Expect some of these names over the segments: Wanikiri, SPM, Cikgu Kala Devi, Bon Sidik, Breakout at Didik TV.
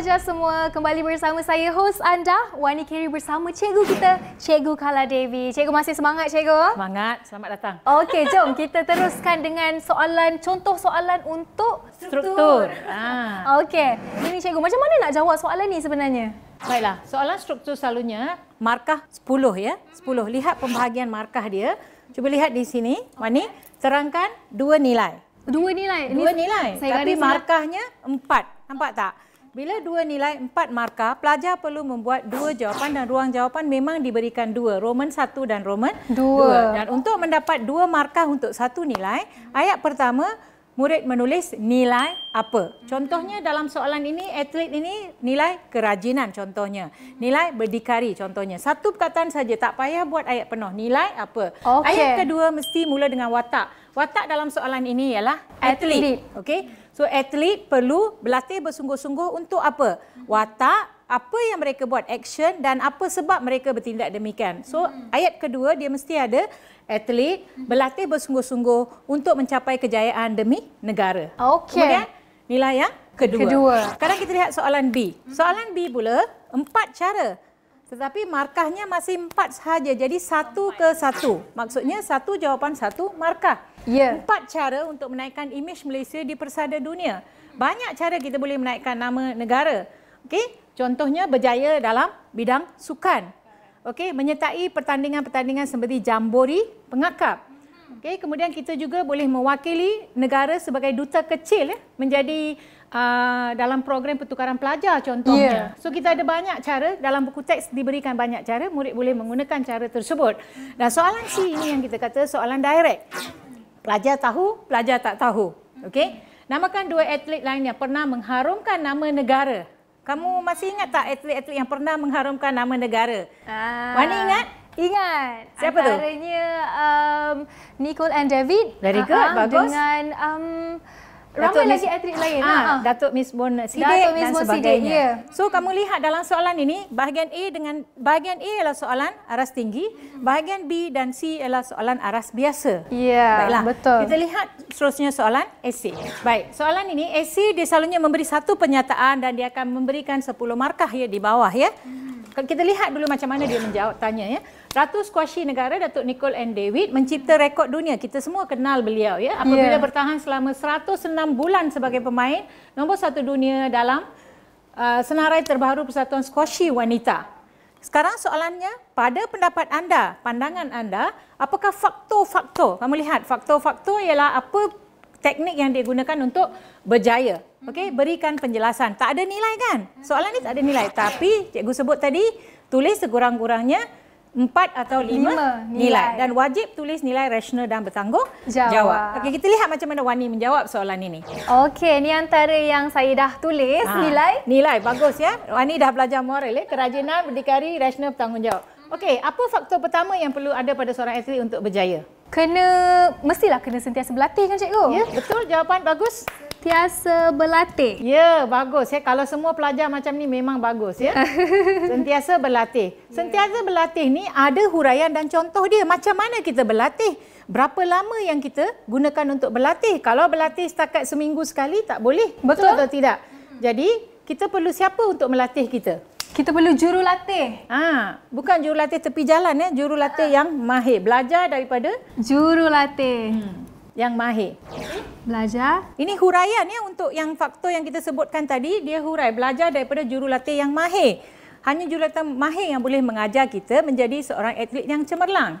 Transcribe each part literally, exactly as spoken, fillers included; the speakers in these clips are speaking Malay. pelajar semua, kembali bersama saya host anda Wanikiri bersama cikgu kita, Cikgu Kala Devi. Cikgu masih semangat cikgu? Semangat, selamat datang. Okey, jom kita teruskan dengan soalan, contoh soalan untuk struktur. struktur. Ha. Okey, ini cikgu macam mana nak jawab soalan ni sebenarnya? Baiklah, soalan struktur selalunya markah sepuluh ya. sepuluh. Lihat pembahagian markah dia. Cuba lihat di sini. Wani, terangkan dua nilai. Dua nilai? Dua nilai. Tapi markahnya empat. Nampak tak? Bila dua nilai, empat markah, pelajar perlu membuat dua jawapan dan ruang jawapan memang diberikan dua. Roman satu dan Roman dua. Dan untuk mendapat dua markah untuk satu nilai, ayat pertama, murid menulis nilai apa. Contohnya dalam soalan ini, atlet ini nilai kerajinan contohnya. Nilai berdikari contohnya. Satu perkataan saja, tak payah buat ayat penuh. Nilai apa. Okay. Ayat kedua mesti mula dengan watak. Watak dalam soalan ini ialah atlet. atlet. Okay? So, atlet perlu berlatih bersungguh-sungguh untuk apa? Watak, apa yang mereka buat, action dan apa sebab mereka bertindak demikian. So, ayat kedua dia mesti ada atlet berlatih bersungguh-sungguh untuk mencapai kejayaan demi negara. Okay. Kemudian, nilai yang kedua. kedua. Sekarang kita lihat soalan B. Soalan B pula, empat cara. Tetapi markahnya masih empat sahaja. Jadi, satu ke satu. Maksudnya, satu jawapan, satu markah. Yeah. Empat cara untuk menaikkan imej Malaysia di persada dunia. Banyak cara kita boleh menaikkan nama negara. Okey? Contohnya, berjaya dalam bidang sukan. Okey? Menyertai pertandingan-pertandingan seperti jambori, pengakap. Okey? Kemudian, kita juga boleh mewakili negara sebagai duta kecil. Eh? Menjadi... Uh, dalam program pertukaran pelajar contohnya. Yeah. So kita ada banyak cara, dalam buku teks diberikan banyak cara, murid boleh menggunakan cara tersebut. Dan soalan C ini yang kita kata soalan direct. Pelajar tahu, pelajar tak tahu. Okey. Namakan dua atlet lain yang pernah mengharumkan nama negara. Kamu masih ingat tak atlet-atlet yang pernah mengharumkan nama negara? Ah. Wani ingat? Ingat. Siapa tu? Antaranya um, Nicol and David. Very good. Uh-huh. Bagus. Dengan um, ramai lagi atlet lain. Ah, ha. Dato' Miss Bon Sidik Dato' Miss dan Bon sebagainya. Sidik, yeah. So, kamu lihat dalam soalan ini, bahagian A dengan bahagian A ialah soalan aras tinggi, bahagian B dan C ialah soalan aras biasa. Ya, yeah, betul. Kita lihat seterusnya soalan esei. Baik, soalan ini esei dia selalunya memberi satu pernyataan dan dia akan memberikan sepuluh markah ya di bawah ya. Kita lihat dulu macam mana dia menjawab tanya ya. Ratu skuashi negara Dato' Nicol and David mencipta rekod dunia. Kita semua kenal beliau ya. Apabila yeah. bertahan selama seratus enam bulan sebagai pemain nombor satu dunia dalam uh, senarai terbaru Persatuan Skuashi Wanita. Sekarang soalannya, pada pendapat anda, pandangan anda, apakah faktor-faktor? Kamu lihat faktor-faktor ialah apa teknik yang digunakan untuk berjaya. Okey, berikan penjelasan. Tak ada nilai kan? Soalan ni tak ada nilai. Tapi cikgu sebut tadi, tulis sekurang-kurangnya empat atau lima nilai. nilai. Dan wajib tulis nilai rasional dan bertanggung jawab. jawab. Okey, kita lihat macam mana Wani menjawab soalan ini. Okey, ni antara yang saya dah tulis. Ha, nilai. Nilai, bagus ya. Wani dah belajar moral. Eh? Kerajinan, berdikari, rasional, bertanggung jawab. Okey, apa faktor pertama yang perlu ada pada seorang atlet untuk berjaya? Kena, mestilah kena sentiasa berlatih kan cikgu? Ya, betul. Jawapan bagus. Sentiasa berlatih. Ya, bagus. Ya. Kalau semua pelajar macam ni memang bagus. Ya. Sentiasa berlatih. Sentiasa berlatih ni ada huraian dan contoh dia. Macam mana kita berlatih? Berapa lama yang kita gunakan untuk berlatih? Kalau berlatih setakat seminggu sekali tak boleh. Betul, betul atau tidak? Jadi, kita perlu siapa untuk melatih kita? Kita perlu jurulatih. Ah, bukan jurulatih tepi jalan ya, jurulatih yang mahir. Belajar daripada jurulatih hmm. yang mahir. Belajar. Ini huraian ya untuk yang faktor yang kita sebutkan tadi, dia hurai belajar daripada jurulatih yang mahir. Hanya jurulatih mahir yang boleh mengajar kita menjadi seorang atlet yang cemerlang.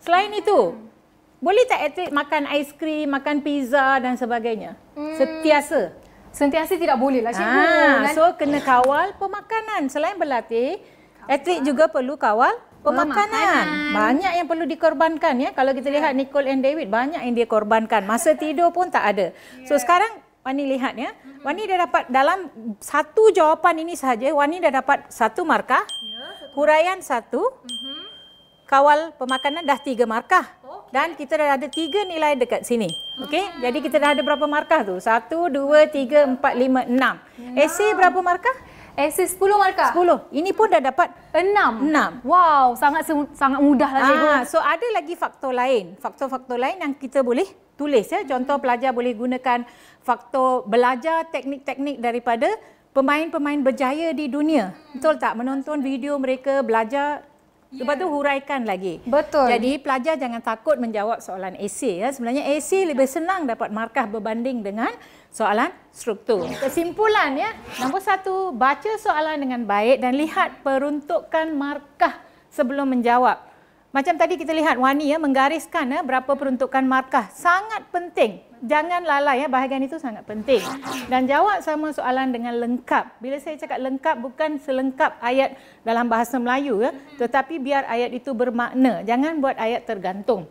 Selain itu, boleh tak atlet makan aiskrim, makan pizza dan sebagainya? Hmm. Sentiasa. Sentiasa tidak boleh lah cikgu. Ah, so, kena kawal pemakanan. Selain berlatih, kawal. atlet juga perlu kawal pemakanan. Pemakanan. Banyak yang perlu dikorbankan. Ya. Kalau kita lihat Nicol and David, banyak yang dia korbankan. Masa tidur pun tak ada. So, sekarang Wani lihat. Ya. Wani dah dapat dalam satu jawapan ini sahaja, Wani dah dapat satu markah, huraian satu, kawal pemakanan dah tiga markah. Dan kita dah ada tiga nilai dekat sini. Okey? Jadi kita dah ada berapa markah tu? Satu, dua, tiga, empat, lima, enam. Esei berapa markah? Esei sepuluh markah. Sepuluh. Ini pun dah dapat enam. Enam. Wow, sangat sangat mudah lah cikgu. Ah, so ada lagi faktor lain. Faktor-faktor lain yang kita boleh tulis. Ya. Contoh, pelajar boleh gunakan faktor belajar teknik-teknik daripada pemain-pemain berjaya di dunia. Betul tak? Menonton video mereka belajar, lepas tu huraikan lagi. Betul. Jadi pelajar jangan takut menjawab soalan esei. Ya. Sebenarnya esei lebih senang dapat markah berbanding dengan soalan struktur. Kesimpulan, ya, nombor satu, baca soalan dengan baik dan lihat peruntukan markah sebelum menjawab. Macam tadi kita lihat Wani, ya, menggariskan, ya, berapa peruntukan markah. Sangat penting. Jangan lalai, ya, bahagian itu sangat penting. Dan jawab sama soalan dengan lengkap. Bila saya cakap lengkap, bukan selengkap ayat dalam bahasa Melayu, ya, tetapi biar ayat itu bermakna. Jangan buat ayat tergantung.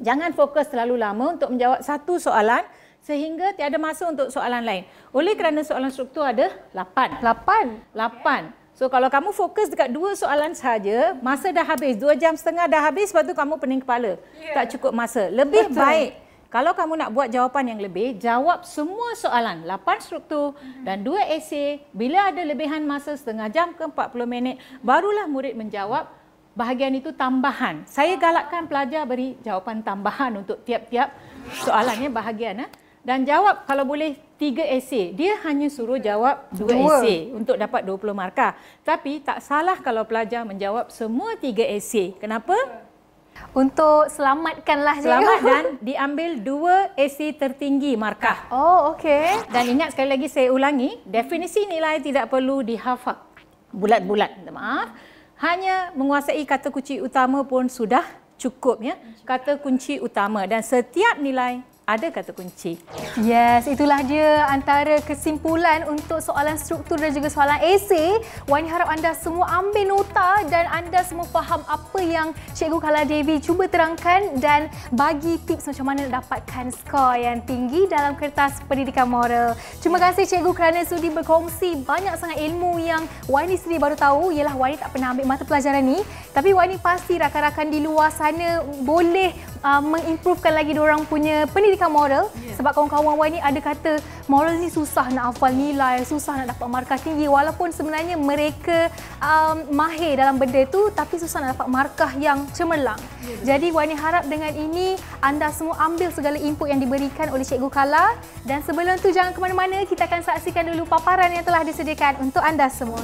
Jangan fokus terlalu lama untuk menjawab satu soalan sehingga tiada masa untuk soalan lain. Oleh kerana soalan struktur ada lapan. Lapan? Lapan. So kalau kamu fokus dekat dua soalan saja, masa dah habis, dua jam setengah dah habis, lepas tu kamu pening kepala. Yeah. Tak cukup masa. Lebih Betul. baik kalau kamu nak buat jawapan yang lebih, jawab semua soalan, lapan struktur mm-hmm. dan dua esei. Bila ada lebihan masa setengah jam ke empat puluh minit, barulah murid menjawab bahagian itu tambahan. Saya galakkan pelajar beri jawapan tambahan untuk tiap-tiap soalannya bahagian. Eh? Dan jawab kalau boleh tiga esei. Dia hanya suruh jawab dua esei untuk dapat dua puluh markah. Tapi tak salah kalau pelajar menjawab semua tiga esei. Kenapa? Untuk selamatkanlah. Selamat dan diambil dua esei tertinggi markah. Oh, okey. Dan ingat sekali lagi saya ulangi, definisi nilai tidak perlu dihafal bulat-bulat. Maaf. Hanya menguasai kata kunci utama pun sudah cukup, ya. Kata kunci utama, dan setiap nilai ada kata kunci. Yes, itulah dia antara kesimpulan untuk soalan struktur dan juga soalan esei. Wani harap anda semua ambil nota dan anda semua faham apa yang Cikgu Kala Devi cuba terangkan dan bagi tips macam mana nak dapatkan skor yang tinggi dalam kertas pendidikan moral. Terima kasih Cikgu kerana sudi berkongsi banyak sangat ilmu yang Wani sendiri baru tahu. Ialah Wani tak pernah ambil mata pelajaran ni, tapi Wani pasti rakan-rakan di luar sana boleh uh, mengimprovekan lagi diorang punya pendidikan moral, yeah. Sebab kawan-kawan Wani ada kata moral ni susah nak hafal nilai, susah nak dapat markah tinggi, walaupun sebenarnya mereka um, mahir dalam benda tu tapi susah nak dapat markah yang cemerlang, yeah. Jadi Wani harap dengan ini anda semua ambil segala input yang diberikan oleh Cikgu Kala. Dan sebelum tu jangan ke mana-mana, kita akan saksikan dulu paparan yang telah disediakan untuk anda semua.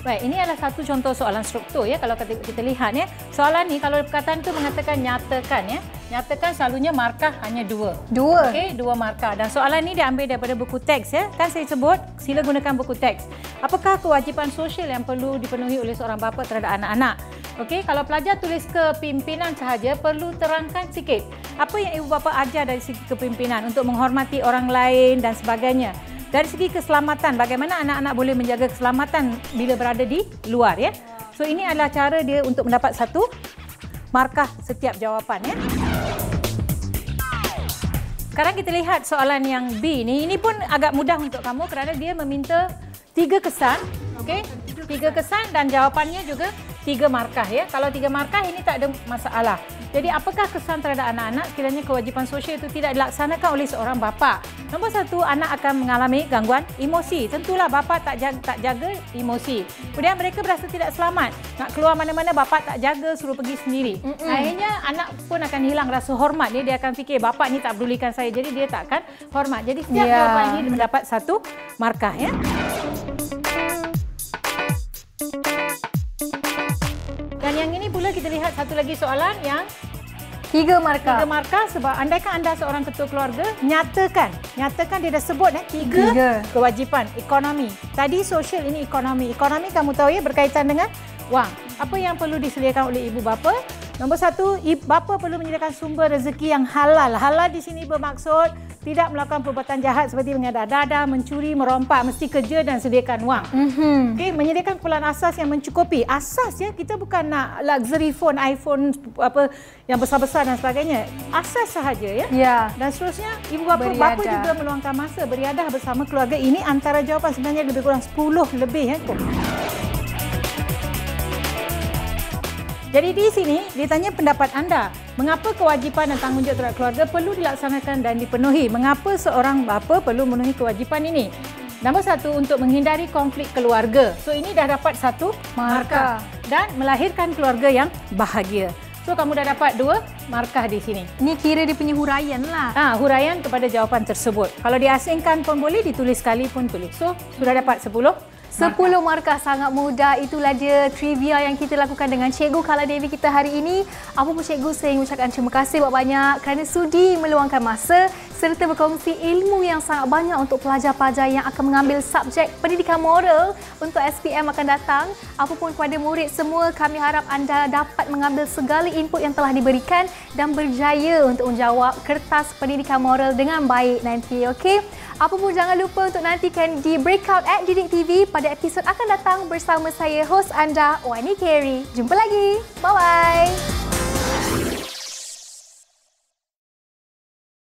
Baik, ini adalah satu contoh soalan struktur, ya. Kalau kita lihat, ya, soalan ni kalau perkataan tu mengatakan nyatakan, ya. Nyatakan selalunya markah hanya dua. Dua. Okey, dua markah. Dan soalan ni diambil daripada buku teks, ya. Kan saya sebut sila gunakan buku teks. Apakah kewajipan sosial yang perlu dipenuhi oleh seorang bapa terhadap anak-anak? Okey, kalau pelajar tulis kepimpinan sahaja, perlu terangkan sikit apa yang ibu bapa ajar dari segi kepimpinan untuk menghormati orang lain dan sebagainya. Dari segi keselamatan, bagaimana anak-anak boleh menjaga keselamatan bila berada di luar, ya. So ini adalah cara dia untuk mendapat satu markah setiap jawapan, ya. Sekarang kita lihat soalan yang B ni. Ini pun agak mudah untuk kamu kerana dia meminta tiga kesan, okey? Tiga kesan dan jawapannya juga tiga markah, ya. Kalau tiga markah ini tak ada masalah. Jadi apakah kesan terhadap anak-anak sekiranya kewajipan sosial itu tidak dilaksanakan oleh seorang bapa? Nombor satu, anak akan mengalami gangguan emosi. Tentulah bapa tak jaga, tak jaga emosi. Kemudian mereka berasa tidak selamat. Nak keluar mana-mana bapa tak jaga, suruh pergi sendiri. Mm-mm. Akhirnya anak pun akan hilang rasa hormat. Dia, dia akan fikir bapa ni tak pedulikan saya. Jadi dia tak akan hormat. Jadi setiap yeah. jawapan ini mendapat satu markah, ya. Dan yang ini pula kita lihat satu lagi soalan yang tiga markah. Tiga markah sebab andaikan anda seorang ketua keluarga, nyatakan. Nyatakan dia dah sebut eh, tiga, tiga kewajipan. Ekonomi. Tadi sosial, ini ekonomi. Ekonomi kamu tahu, ya, berkaitan dengan wang. Apa yang perlu disediakan oleh ibu bapa? Nombor satu, ibu bapa perlu menyediakan sumber rezeki yang halal. Halal di sini bermaksud Tidak melakukan perbuatan jahat seperti mengada-ada, mencuri, merompak, mesti kerja dan sediakan wang. Mm-hmm. Okey, menyediakan keperluan asas yang mencukupi. Asas ya, kita bukan nak luxury phone, iPhone apa yang besar-besar dan sebagainya. Asas sahaja ya. Ya. Dan seterusnya, ibu bapa bapa juga meluangkan masa beriadah bersama keluarga. Ini antara jawapan, sebenarnya lebih kurang sepuluh lebih ya. Jadi di sini ditanya pendapat anda, mengapa kewajipan dan tanggungjawab terhadap keluarga perlu dilaksanakan dan dipenuhi? Mengapa seorang bapa perlu memenuhi kewajipan ini? Nombor satu, untuk menghindari konflik keluarga. So ini dah dapat satu markah, dan melahirkan keluarga yang bahagia. So kamu dah dapat dua markah di sini. Ini kira dia punya huraian lah. Ah, huraian kepada jawapan tersebut. Kalau diasingkan pun boleh, ditulis sekali pun boleh. So sudah dapat sepuluh. sepuluh markah, sangat mudah. Itulah dia trivia yang kita lakukan dengan Cikgu Kala Devi kita hari ini. Apa pun Cikgu, saya ingin ucapkan terima kasih banyak-banyak kerana sudi meluangkan masa serta berkongsi ilmu yang sangat banyak untuk pelajar-pelajar yang akan mengambil subjek pendidikan moral untuk S P M akan datang. Apa pun kepada murid semua, kami harap anda dapat mengambil segala input yang telah diberikan dan berjaya untuk menjawab kertas pendidikan moral dengan baik nanti. Okey? Apa pun jangan lupa untuk nantikan di Breakout at Didik T V pada episod akan datang bersama saya, hos anda, Wanikiri. Jumpa lagi. Bye-bye.